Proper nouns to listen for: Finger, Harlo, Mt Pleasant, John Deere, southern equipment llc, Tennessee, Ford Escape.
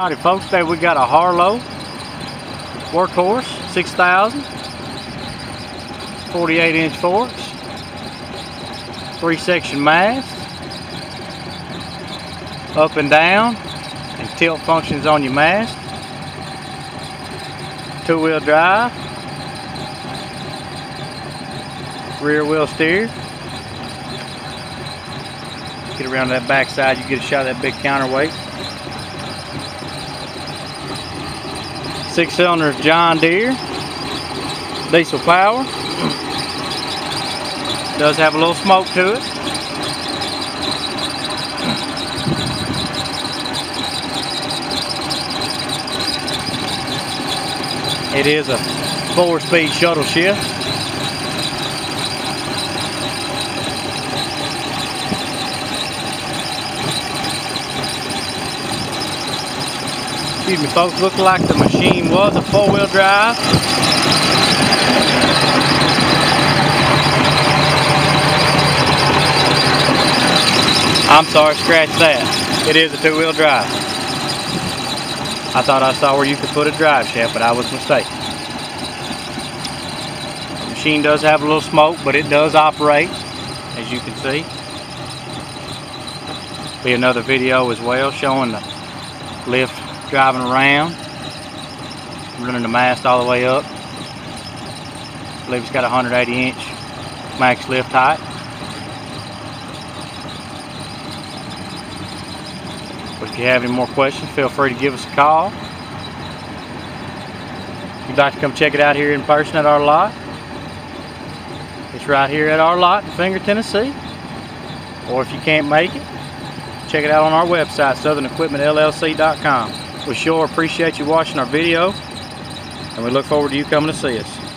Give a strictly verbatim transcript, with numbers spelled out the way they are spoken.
Alrighty folks, there we got a Harlo workhorse, six thousand, forty-eight inch forks, three section mast, up and down, and tilt functions on your mast, two wheel drive, rear wheel steer. Get around that back side, you get a shot of that big counterweight. Six cylinders John Deere, diesel power, does have a little smoke to it. It is a four-speed shuttle shift. Excuse me folks, looked like the machine was a four-wheel drive. I'm sorry, scratch that. It is a two-wheel drive. I thought I saw where you could put a drive shaft, but I was mistaken. The machine does have a little smoke, but it does operate, as you can see. Be another video as well showing the lift driving around, running the mast all the way up. I believe it's got a one hundred eighty inch max lift height. If you have any more questions, feel free to give us a call. If you'd like to come check it out here in person at our lot, it's right here at our lot in Finger, Tennessee. Or if you can't make it, check it out on our website, southern equipment l l c dot com. We sure appreciate you watching our video, and we look forward to you coming to see us.